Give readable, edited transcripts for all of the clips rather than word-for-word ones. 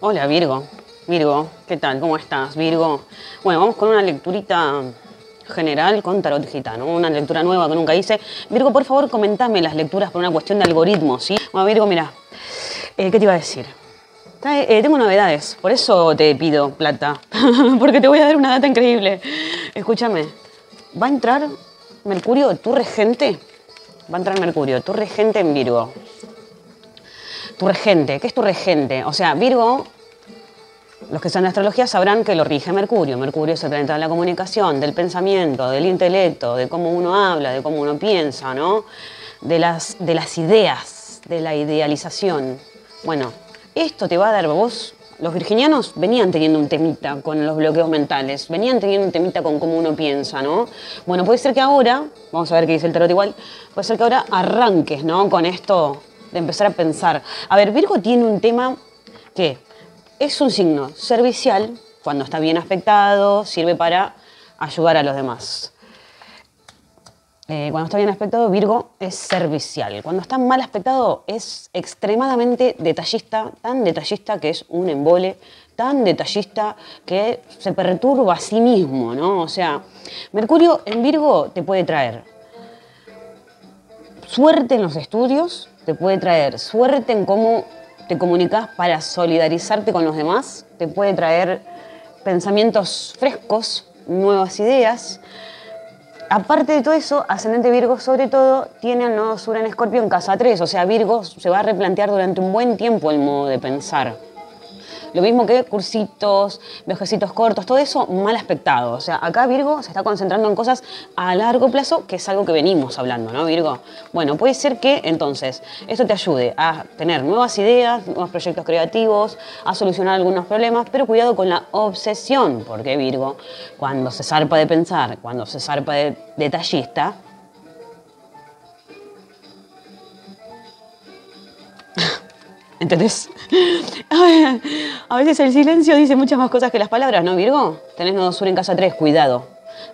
Hola Virgo, ¿qué tal? ¿Cómo estás Virgo? Bueno, vamos con una lecturita general con tarot gitano, una lectura nueva que nunca hice. Virgo, por favor, comentame las lecturas por una cuestión de algoritmo, ¿sí? Bueno Virgo, mira, ¿qué te iba a decir? Tengo novedades, por eso te pido plata, porque te voy a dar una data increíble. Escúchame, va a entrar Mercurio, tu regente, en Virgo. Tu regente, ¿qué es tu regente? O sea, Virgo, los que están en astrología sabrán que lo rige Mercurio. Mercurio es el planeta de la comunicación, del pensamiento, del intelecto, de cómo uno habla, de cómo uno piensa, ¿no? De las ideas, de la idealización. Bueno, esto te va a dar vos. Los virginianos venían teniendo un temita con los bloqueos mentales, venían teniendo un temita con cómo uno piensa, ¿no? Bueno, puede ser que ahora, vamos a ver qué dice el tarot igual, puede ser que ahora arranques, ¿no? Con esto de empezar a pensar. A ver, Virgo tiene un tema que es un signo servicial, cuando está bien aspectado, sirve para ayudar a los demás. Cuando está bien aspectado, Virgo es servicial. Cuando está mal aspectado, es extremadamente detallista, tan detallista que es un embole, tan detallista que se perturba a sí mismo, ¿no? O sea, Mercurio en Virgo te puede traer suerte en los estudios, te puede traer suerte en cómo te comunicas para solidarizarte con los demás, te puede traer pensamientos frescos, nuevas ideas. Aparte de todo eso, ascendente Virgo sobre todo tiene al Nodo Sur en Scorpio en casa 3, o sea, Virgo se va a replantear durante un buen tiempo el modo de pensar. Lo mismo que cursitos, viajecitos cortos, todo eso mal aspectado. O sea, acá Virgo se está concentrando en cosas a largo plazo, que es algo que venimos hablando, ¿no, Virgo? Bueno, puede ser que, entonces, esto te ayude a tener nuevas ideas, nuevos proyectos creativos, a solucionar algunos problemas, pero cuidado con la obsesión, porque Virgo, cuando se zarpa de pensar, cuando se zarpa de detallista, ¿entendés? A veces el silencio dice muchas más cosas que las palabras, ¿no, Virgo? Tenés Nodo Sur en casa 3, cuidado.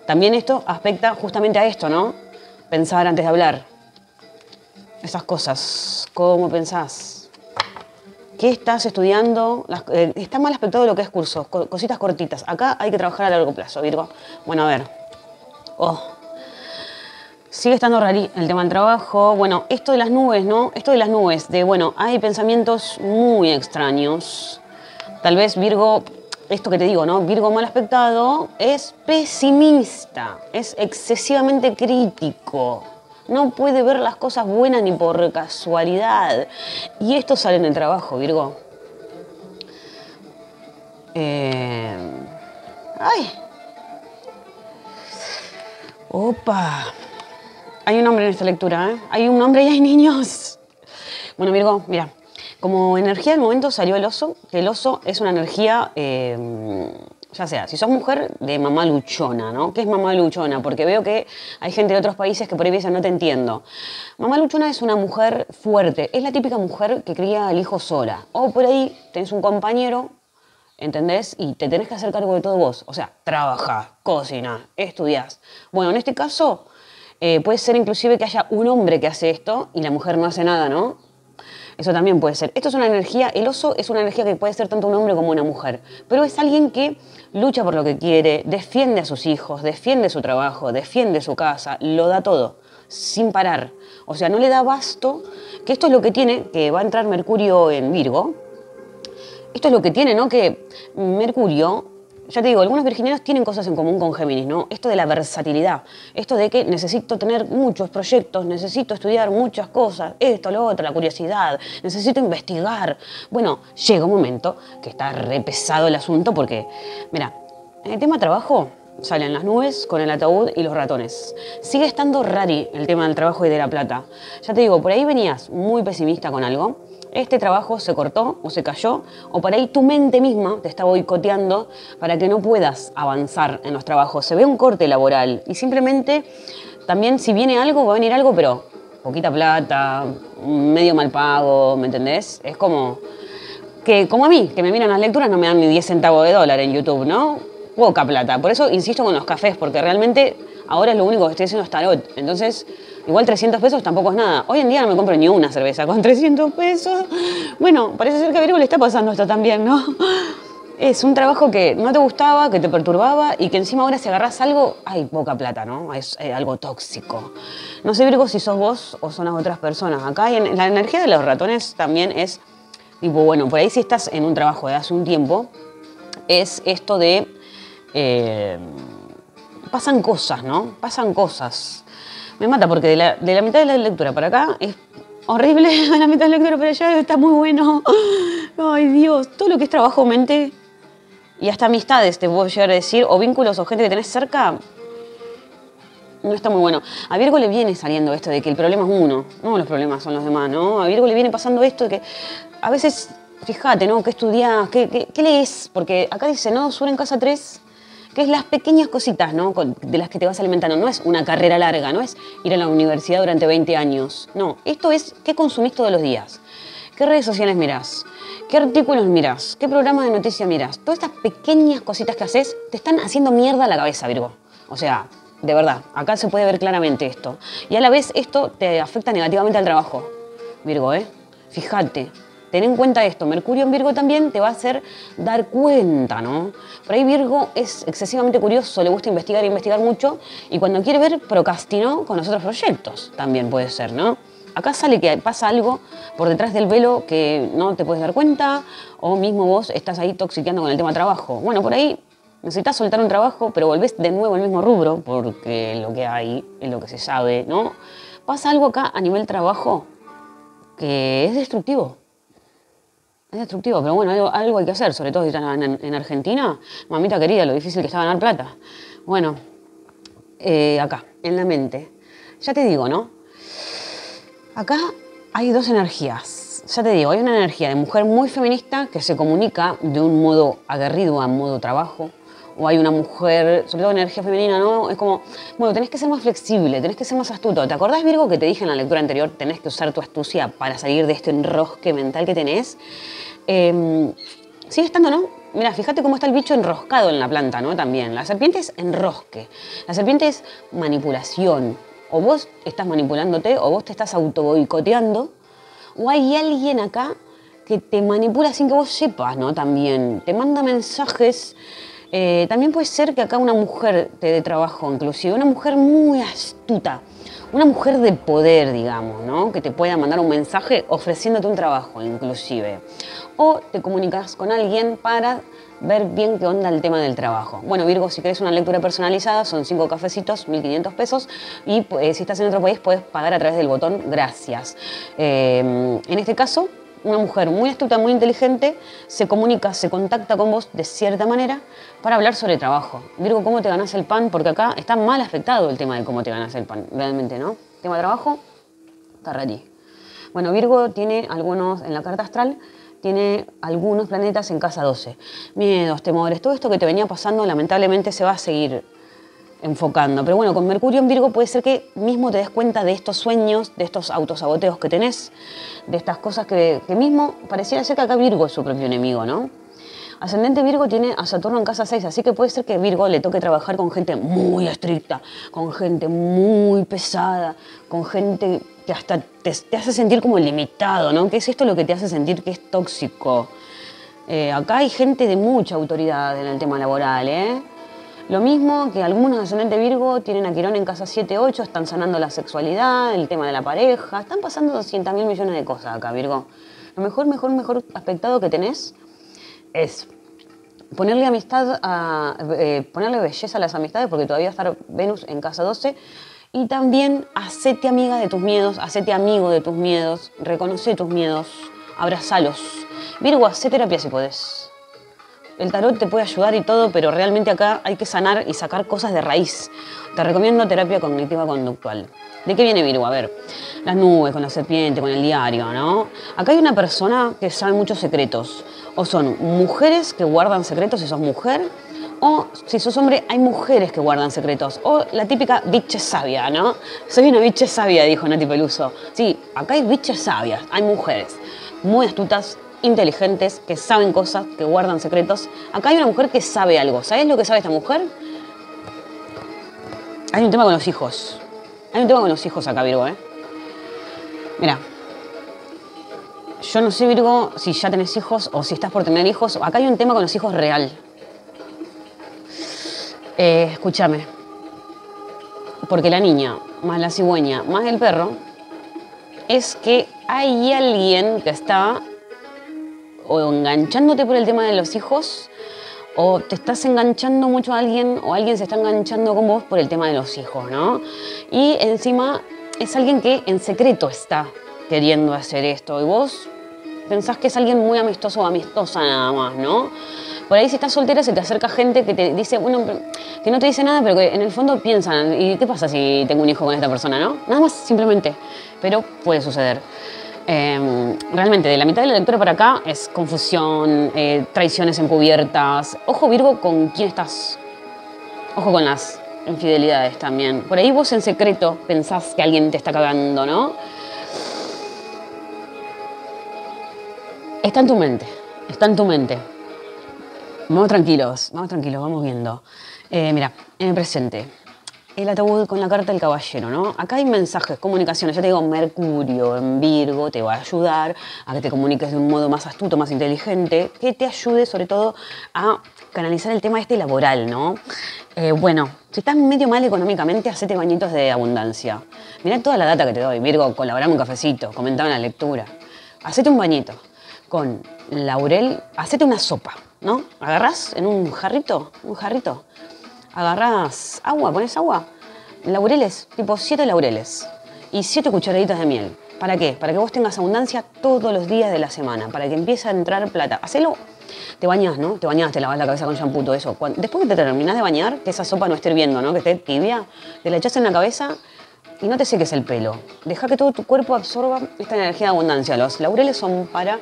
También esto afecta justamente a esto, ¿no? Pensar antes de hablar. Esas cosas. ¿Cómo pensás? ¿Qué estás estudiando? Está mal aspectado lo que es cursos, cositas cortitas. Acá hay que trabajar a largo plazo, Virgo. Bueno, a ver. Sigue estando rarí el tema del trabajo. Bueno, esto de las nubes, ¿no? Esto de las nubes, bueno, hay pensamientos muy extraños. Tal vez Virgo, esto que te digo, ¿no? Virgo mal aspectado es pesimista, es excesivamente crítico. No puede ver las cosas buenas ni por casualidad. Y esto sale en el trabajo, Virgo. ¡Ay! ¡Opa! Hay un hombre en esta lectura, ¿eh? Hay un hombre y hay niños. Bueno, Virgo, mira, como energía del momento salió el oso, que el oso es una energía, ya sea, si sos mujer, de mamá luchona, ¿no? ¿Qué es mamá luchona? Porque veo que hay gente de otros países que por ahí dicen, no te entiendo. Mamá luchona es una mujer fuerte, es la típica mujer que cría al hijo sola. O por ahí tenés un compañero, ¿entendés? Y te tenés que hacer cargo de todo vos. O sea, trabajás, cocinás, estudiás. Bueno, en este caso... puede ser inclusive que haya un hombre que hace esto y la mujer no hace nada, ¿no? Eso también puede ser. Esto es una energía, el oso es una energía que puede ser tanto un hombre como una mujer, pero es alguien que lucha por lo que quiere, defiende a sus hijos, defiende su trabajo, defiende su casa, lo da todo, sin parar. O sea, no le da abasto, que esto es lo que tiene, que va a entrar Mercurio en Virgo. Esto es lo que tiene, ¿no? Que Mercurio... Ya te digo, algunos virginianos tienen cosas en común con Géminis, ¿no? Esto de la versatilidad, esto de que necesito tener muchos proyectos, necesito estudiar muchas cosas, esto, lo otro, la curiosidad, necesito investigar. Bueno, llega un momento que está re pesado el asunto porque, mira, en el tema trabajo salen las nubes con el ataúd y los ratones. Sigue estando rari el tema del trabajo y de la plata. Ya te digo, por ahí venías muy pesimista con algo. Este trabajo se cortó o se cayó, o por ahí tu mente misma te está boicoteando para que no puedas avanzar en los trabajos. Se ve un corte laboral y simplemente también si viene algo, va a venir algo, pero poquita plata, medio mal pago, ¿me entendés? Es como a mí, que me miran las lecturas, no me dan ni 10 centavos de dólar en YouTube, ¿no? Poca plata. Por eso insisto con los cafés, porque realmente ahora lo único que estoy haciendo es tarot. Entonces... Igual 300 pesos tampoco es nada. Hoy en día no me compro ni una cerveza con 300 pesos. Bueno, parece ser que a Virgo le está pasando esto también, ¿no? Es un trabajo que no te gustaba, que te perturbaba y que encima ahora si agarrás algo, hay poca plata, ¿no? Es algo tóxico. No sé, Virgo, si sos vos o son las otras personas. Acá en la energía de los ratones también es, tipo, bueno, por ahí si estás en un trabajo de hace un tiempo, es esto de... pasan cosas, ¿no? Pasan cosas. Me mata porque de la mitad de la lectura para acá es... horrible a la mitad de la lectura, pero ya está muy bueno. Ay, Dios, todo lo que es trabajo, mente y hasta amistades, te puedo llegar a decir, o vínculos o gente que tenés cerca, no está muy bueno. A Virgo le viene saliendo esto de que el problema es uno, no los problemas son los demás, ¿no? A Virgo le viene pasando esto de que a veces, fíjate, ¿no? ¿Qué estudiás? ¿Qué lees? Porque acá dice, Nodo Sur en casa 3, que es las pequeñas cositas, ¿no? De las que te vas alimentando. No es una carrera larga, no es ir a la universidad durante 20 años. No, esto es qué consumís todos los días, qué redes sociales mirás, qué artículos mirás, qué programa de noticias mirás. Todas estas pequeñas cositas que haces te están haciendo mierda a la cabeza, Virgo. O sea, de verdad, acá se puede ver claramente esto. Y a la vez esto te afecta negativamente al trabajo, Virgo, ¿eh? Fíjate. Ten en cuenta esto, Mercurio en Virgo también te va a hacer dar cuenta, ¿no? Por ahí Virgo es excesivamente curioso, le gusta investigar e investigar mucho, y cuando quiere ver, procrastinó con los otros proyectos, también puede ser, ¿no? Acá sale que pasa algo por detrás del velo que no te puedes dar cuenta, o mismo vos estás ahí toxiqueando con el tema trabajo. Bueno, por ahí necesitas soltar un trabajo, pero volvés de nuevo al mismo rubro, porque lo que hay es lo que se sabe, ¿no? Pasa algo acá a nivel trabajo que es destructivo. Es destructivo, pero bueno, algo hay que hacer, sobre todo si estás en Argentina. Mamita querida, lo difícil que está ganar plata. Bueno, acá, en la mente. Ya te digo, ¿no? Acá hay dos energías. Ya te digo, hay una energía de mujer muy feminista que se comunica de un modo aguerrido a modo trabajo. O hay una mujer, sobre todo energía femenina, ¿no? Es como, bueno, tenés que ser más flexible, tenés que ser más astuto. ¿Te acordás, Virgo, que te dije en la lectura anterior? Tenés que usar tu astucia para salir de este enrosque mental que tenés. Sigue estando, ¿no? Mira, fíjate cómo está el bicho enroscado en la planta, ¿no? También. La serpiente es enrosque. La serpiente es manipulación. O vos estás manipulándote, o vos te estás autoboicoteando, o hay alguien acá que te manipula sin que vos sepas, ¿no? También. Te manda mensajes. También puede ser que acá una mujer te dé trabajo, inclusive una mujer muy astuta, una mujer de poder, digamos, ¿no? Que te pueda mandar un mensaje ofreciéndote un trabajo, inclusive. O te comunicas con alguien para ver bien qué onda el tema del trabajo. Bueno, Virgo, si querés una lectura personalizada, son 5 cafecitos, 1.500 pesos. Y si estás en otro país, puedes pagar a través del botón gracias. En este caso... una mujer muy astuta, muy inteligente, se comunica, se contacta con vos de cierta manera para hablar sobre trabajo. Virgo, ¿cómo te ganás el pan? Porque acá está mal afectado el tema de cómo te ganás el pan, realmente, ¿no? Tema de trabajo, carrerilla. Bueno, Virgo tiene algunos, en la carta astral, tiene algunos planetas en casa 12. Miedos, temores, todo esto que te venía pasando lamentablemente se va a seguir enfocando. Pero bueno, con Mercurio en Virgo puede ser que mismo te des cuenta de estos sueños, de estos autosaboteos que tenés, de estas cosas que mismo pareciera ser que acá Virgo es su propio enemigo, ¿no? Ascendente Virgo tiene a Saturno en casa 6, así que puede ser que Virgo le toque trabajar con gente muy estricta, con gente muy pesada, con gente que hasta te hace sentir como limitado, ¿no? Que es esto lo que te hace sentir que es tóxico. Acá hay gente de mucha autoridad en el tema laboral, ¿eh? Lo mismo que algunos ascendentes Virgo tienen a Quirón en casa 7-8, están sanando la sexualidad, el tema de la pareja, están pasando 200.000 millones de cosas acá, Virgo. Lo mejor aspectado que tenés es ponerle amistad a, ponerle belleza a las amistades, porque todavía está Venus en casa 12, y también hacete amiga de tus miedos, hacete amigo de tus miedos, reconoce tus miedos, abrazalos. Virgo, hacé terapia si podés. El tarot te puede ayudar y todo, pero realmente acá hay que sanar y sacar cosas de raíz. Te recomiendo terapia cognitiva conductual. ¿De qué viene Virgo? A ver, las nubes, con la serpiente, con el diario, ¿no? Acá hay una persona que sabe muchos secretos. O son mujeres que guardan secretos si sos mujer, o si sos hombre hay mujeres que guardan secretos. O la típica biche sabia, ¿no? Soy una biche sabia, dijo Nati Peluso. Sí, acá hay biches sabias, hay mujeres muy astutas, inteligentes, que saben cosas, que guardan secretos. Acá hay una mujer que sabe algo. ¿Sabes lo que sabe esta mujer? Hay un tema con los hijos. Hay un tema con los hijos acá, Virgo, ¿eh? Mirá. Yo no sé, Virgo, si ya tenés hijos o si estás por tener hijos. Acá hay un tema con los hijos real. Escúchame. Porque la niña, más la cigüeña, más el perro, es que hay alguien que está o enganchándote por el tema de los hijos, o te estás enganchando mucho a alguien, o alguien se está enganchando con vos por el tema de los hijos, ¿no? Y encima es alguien que en secreto está queriendo hacer esto, y vos pensás que es alguien muy amistoso o amistosa nada más, ¿no? Por ahí si estás soltera se te acerca gente que te dice, bueno, que no te dice nada, pero que en el fondo piensan, ¿y qué pasa si tengo un hijo con esta persona, no? Nada más, simplemente, pero puede suceder. Realmente, de la mitad de la lectura para acá es confusión, traiciones encubiertas. Ojo, Virgo, con quién estás. Ojo con las infidelidades también. Por ahí vos en secreto pensás que alguien te está cagando, ¿no? Está en tu mente, está en tu mente. Vamos tranquilos, vamos viendo. Mira, en el presente. El ataúd con la carta del caballero, ¿no? Acá hay mensajes, comunicaciones. Ya te digo, Mercurio en Virgo te va a ayudar a que te comuniques de un modo más astuto, más inteligente, que te ayude sobre todo a canalizar el tema este laboral, ¿no? Bueno, si estás medio mal económicamente, hacete bañitos de abundancia. Mirá toda la data que te doy, Virgo, colaborame un cafecito, comentame la lectura. Hacete un bañito con laurel, hacete una sopa, ¿no? Agarrás en un jarrito. Agarrás agua, pones agua, laureles, tipo 7 laureles y 7 cucharaditas de miel. ¿Para qué? Para que vos tengas abundancia todos los días de la semana, para que empiece a entrar plata. Hacelo, te bañás, ¿no? Te bañás, te lavas la cabeza con shampoo, todo eso. Después que te terminás de bañar, que esa sopa no esté hirviendo, ¿no? Que esté tibia, te la echás en la cabeza y no te seques el pelo. Deja que todo tu cuerpo absorba esta energía de abundancia. Los laureles son para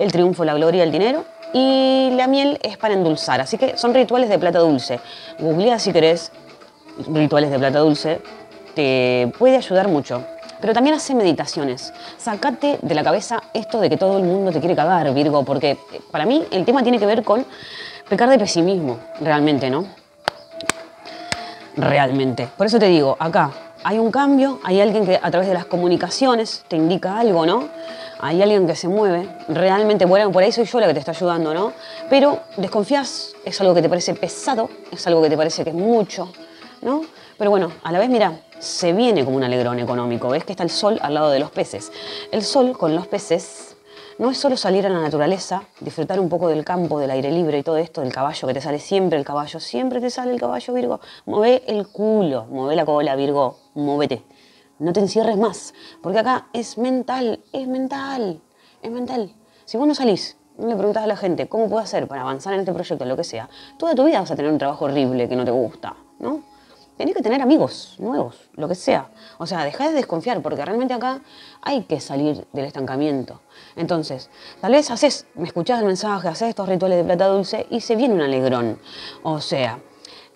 el triunfo, la gloria, el dinero. Y la miel es para endulzar, así que son rituales de plata dulce. Googleá si querés rituales de plata dulce, te puede ayudar mucho. Pero también hace meditaciones. Sacate de la cabeza esto de que todo el mundo te quiere cagar, Virgo, porque para mí el tema tiene que ver con pecar de pesimismo, realmente, ¿no? Realmente. Por eso te digo, acá hay un cambio, hay alguien que a través de las comunicaciones te indica algo, ¿no? Hay alguien que se mueve, realmente, bueno, por ahí soy yo la que te está ayudando, ¿no? Pero desconfías, es algo que te parece pesado, es algo que te parece que es mucho, ¿no? Pero bueno, a la vez, mira, se viene como un alegrón económico, ves que está el sol al lado de los peces. El sol con los peces no es solo salir a la naturaleza, disfrutar un poco del campo, del aire libre y todo esto, del caballo, que te sale siempre te sale el caballo, Virgo. Mueve el culo, mueve la cola, Virgo, muévete. No te encierres más, porque acá es mental, es mental, es mental. Si vos no salís, no le preguntás a la gente cómo puedo hacer para avanzar en este proyecto, lo que sea, toda tu vida vas a tener un trabajo horrible que no te gusta, ¿no? Tenés que tener amigos nuevos, lo que sea. O sea, dejá de desconfiar, porque realmente acá hay que salir del estancamiento. Entonces, tal vez haces, me escuchás el mensaje, haces estos rituales de plata dulce y se viene un alegrón. O sea,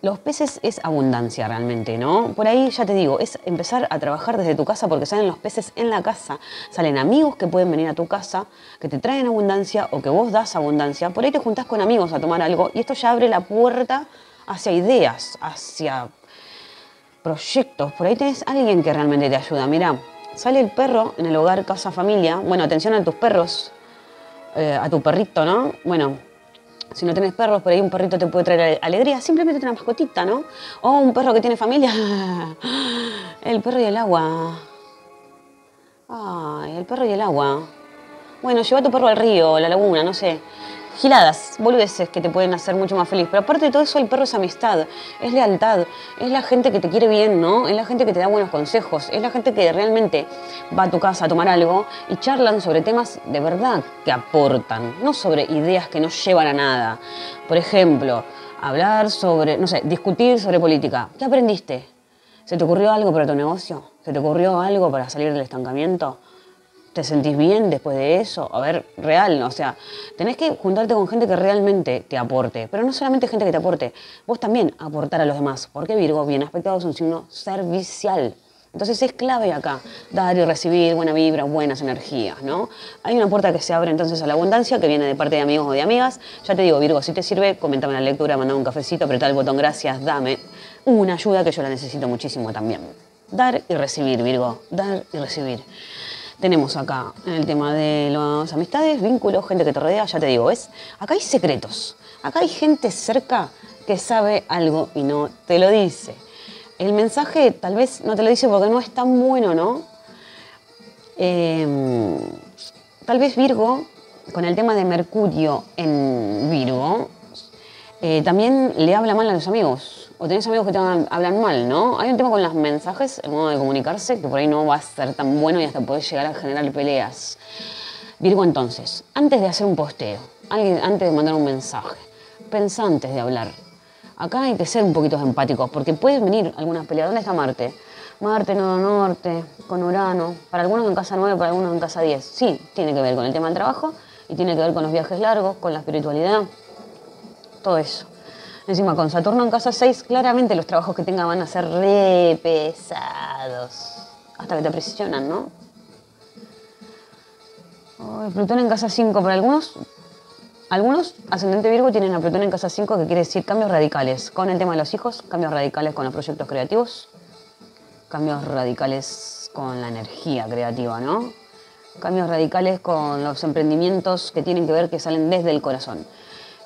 los peces es abundancia realmente, ¿no? Por ahí, ya te digo, es empezar a trabajar desde tu casa porque salen los peces en la casa. Salen amigos que pueden venir a tu casa, que te traen abundancia o que vos das abundancia. Por ahí te juntás con amigos a tomar algo y esto ya abre la puerta hacia ideas, hacia proyectos. Por ahí tenés alguien que realmente te ayuda. Mirá, sale el perro en el hogar, casa, familia. Bueno, atención a tus perros, a tu perrito, ¿no? Bueno, si no tenés perros, por ahí un perrito te puede traer alegría. Simplemente una mascotita, ¿no? O un perro que tiene familia. El perro y el agua. Ay, el perro y el agua. Bueno, lleva a tu perro al río, a la laguna, no sé. Giladas, boludeces que te pueden hacer mucho más feliz. Pero aparte de todo eso, el perro es amistad, es lealtad, es la gente que te quiere bien, ¿no? Es la gente que te da buenos consejos, es la gente que realmente va a tu casa a tomar algo y charlan sobre temas de verdad que aportan, no sobre ideas que no llevan a nada. Por ejemplo, hablar sobre, no sé, discutir sobre política. ¿Qué aprendiste? ¿Se te ocurrió algo para tu negocio? ¿Se te ocurrió algo para salir del estancamiento? ¿Te sentís bien después de eso? A ver, real, o sea, tenés que juntarte con gente que realmente te aporte. Pero no solamente gente que te aporte, vos también aportar a los demás. Porque Virgo, bien aspectado, es un signo servicial. Entonces es clave acá, dar y recibir buena vibra, buenas energías, ¿no? Hay una puerta que se abre entonces a la abundancia, que viene de parte de amigos o de amigas. Ya te digo, Virgo, si te sirve, comentame la lectura, mandame un cafecito, apretá el botón, gracias, dame una ayuda que yo la necesito muchísimo también. Dar y recibir, Virgo. Dar y recibir. Tenemos acá el tema de las amistades, vínculos, gente que te rodea, ya te digo, ¿ves? Acá hay secretos. Acá hay gente cerca que sabe algo y no te lo dice. El mensaje tal vez no te lo dice porque no es tan bueno, ¿no? Tal vez Virgo, con el tema de Mercurio en Virgo, también le habla mal a los amigos. O tenés amigos que te hablan mal, ¿no? Hay un tema con los mensajes, el modo de comunicarse, que por ahí no va a ser tan bueno y hasta podés llegar a generar peleas. Virgo, entonces, antes de hacer un posteo, antes de mandar un mensaje, pensá antes de hablar. Acá hay que ser un poquito empáticos, porque pueden venir algunas peleas. ¿Dónde está Marte? Marte, Nodo Norte, con Urano. Para algunos en casa 9, para algunos en casa 10. Sí, tiene que ver con el tema del trabajo y tiene que ver con los viajes largos, con la espiritualidad, todo eso. Encima, con Saturno en casa 6, claramente los trabajos que tenga van a ser re pesados. Hasta que te presionan, ¿no? Oh, Plutón en casa 5 para algunos. Algunos, ascendente Virgo, tienen a Plutón en casa 5, que quiere decir cambios radicales. Con el tema de los hijos, cambios radicales con los proyectos creativos, cambios radicales con la energía creativa, ¿no? Cambios radicales con los emprendimientos que tienen que ver, que salen desde el corazón.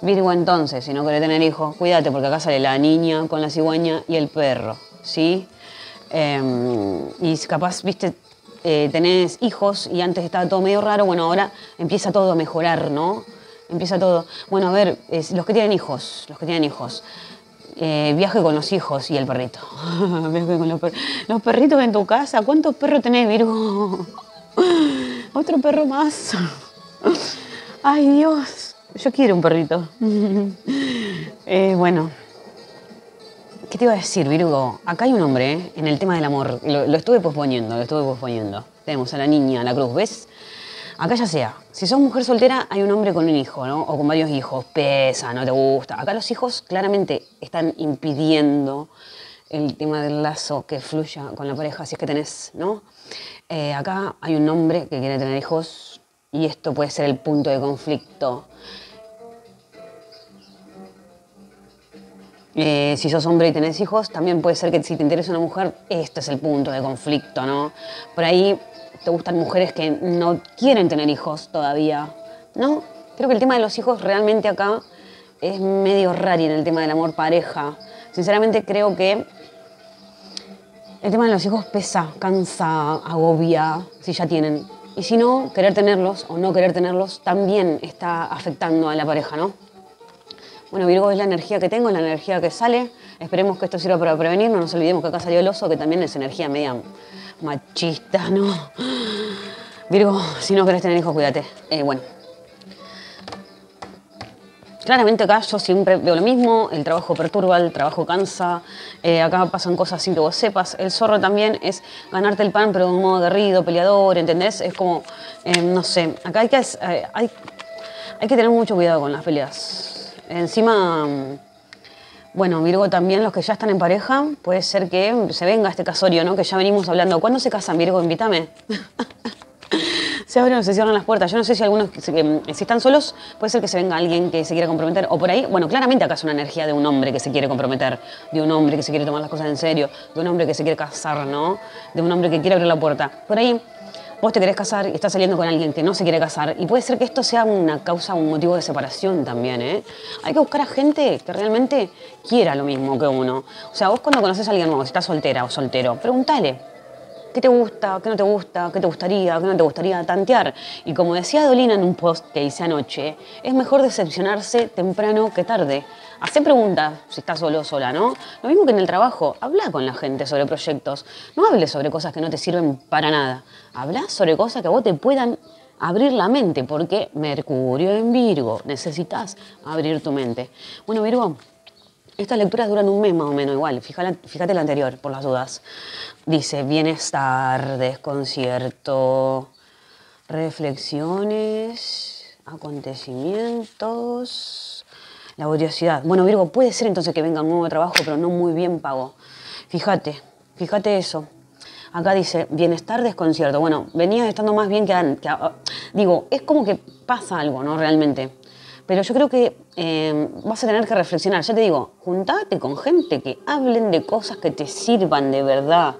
Virgo, entonces, si no querés tener hijos, cuídate, porque acá sale la niña con la cigüeña y el perro, ¿sí? Y capaz, viste, tenés hijos y antes estaba todo medio raro, bueno, ahora empieza todo a mejorar, ¿no? Empieza todo. Bueno, a ver, los que tienen hijos, viaje con los hijos y el perrito. Viaje con los perritos en tu casa. ¿Cuántos perros tenés, Virgo? Otro perro más. Ay, Dios, yo quiero un perrito. Bueno, ¿qué te iba a decir, Virgo? Acá hay un hombre, ¿eh? En el tema del amor. Lo estuve posponiendo, Tenemos a la niña, a la cruz, ¿ves? Acá ya sea, si sos mujer soltera, hay un hombre con un hijo, ¿no? O con varios hijos, pesa, no te gusta. Acá los hijos claramente están impidiendo el tema del lazo que fluya con la pareja, si es que tenés, ¿no? Acá hay un hombre que quiere tener hijos y esto puede ser el punto de conflicto. Si sos hombre y tenés hijos, también puede ser que si te interesa una mujer, este es el punto de conflicto, ¿no? Por ahí te gustan mujeres que no quieren tener hijos todavía, ¿no? Creo que el tema de los hijos realmente acá es medio raro en el tema del amor pareja. Sinceramente creo que el tema de los hijos pesa, cansa, agobia, si ya tienen. Y si no, querer tenerlos o no querer tenerlos también está afectando a la pareja, ¿no? Bueno, Virgo, es la energía que tengo, es la energía que sale. Esperemos que esto sirva para prevenir. No nos olvidemos que acá salió el oso, que también es energía media machista, ¿no? Virgo, si no querés tener hijos, cuídate. Bueno. Claramente acá yo siempre veo lo mismo. El trabajo perturba, el trabajo cansa. Acá pasan cosas sin que vos sepas. El zorro también es ganarte el pan, pero de un modo aguerrido, peleador, ¿entendés? Es como, no sé. Acá hay que tener mucho cuidado con las peleas. Encima, bueno, Virgo, también los que ya están en pareja, puede ser que se venga este casorio, ¿no? Que ya venimos hablando. ¿Cuándo se casan, Virgo? Invítame. Se abren o se cierran las puertas. Yo no sé si algunos, si están solos, puede ser que se venga alguien que se quiera comprometer. O por ahí, bueno, claramente acá es una energía de un hombre que se quiere comprometer, de un hombre que se quiere tomar las cosas en serio, de un hombre que se quiere casar, ¿no? De un hombre que quiere abrir la puerta. Por ahí, vos te querés casar y estás saliendo con alguien que no se quiere casar. Y puede ser que esto sea una causa, un motivo de separación también, ¿eh? Hay que buscar a gente que realmente quiera lo mismo que uno. O sea, vos cuando conocés a alguien nuevo, si estás soltera o soltero, preguntale qué te gusta, qué no te gusta, qué te gustaría, qué no te gustaría, tantear. Y como decía Dolina en un post que hice anoche, es mejor decepcionarse temprano que tarde. Hacé preguntas si estás solo o sola, ¿no? Lo mismo que en el trabajo. Habla con la gente sobre proyectos. No hables sobre cosas que no te sirven para nada. Habla sobre cosas que a vos te puedan abrir la mente, porque Mercurio en Virgo. Necesitas abrir tu mente. Bueno, Virgo, estas lecturas duran un mes más o menos igual. Fíjate la anterior, por las dudas. Dice, bienestar, desconcierto, reflexiones, acontecimientos. Laboriosidad. Bueno, Virgo, puede ser entonces que venga un nuevo trabajo, pero no muy bien pago. Fíjate eso. Acá dice, bienestar, desconcierto. Bueno, venías estando más bien que digo, es como que pasa algo, ¿no? Realmente. Pero yo creo que vas a tener que reflexionar. Ya te digo, juntate con gente que hablen de cosas que te sirvan de verdad.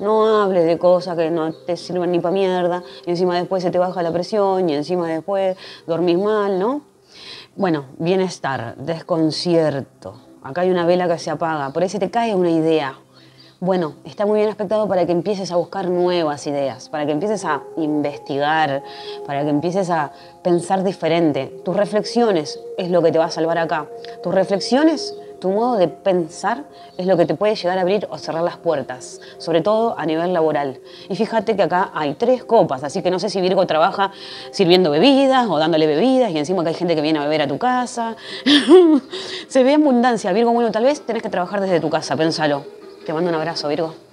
no hables de cosas que no te sirven ni para mierda, y encima después se te baja la presión, y encima después dormís mal, ¿no? Bueno, bienestar, desconcierto. Acá hay una vela que se apaga, por ahí se te cae una idea. Bueno, está muy bien aspectado para que empieces a buscar nuevas ideas, para que empieces a investigar, para que empieces a pensar diferente. Tus reflexiones es lo que te va a salvar acá. Tus reflexiones, tu modo de pensar, es lo que te puede llegar a abrir o cerrar las puertas, sobre todo a nivel laboral. Y fíjate que acá hay 3 copas, así que no sé si Virgo trabaja sirviendo bebidas o dándole bebidas, y encima que hay gente que viene a beber a tu casa. Se ve abundancia, Virgo. Bueno, tal vez tenés que trabajar desde tu casa, pénsalo. Te mando un abrazo, Virgo.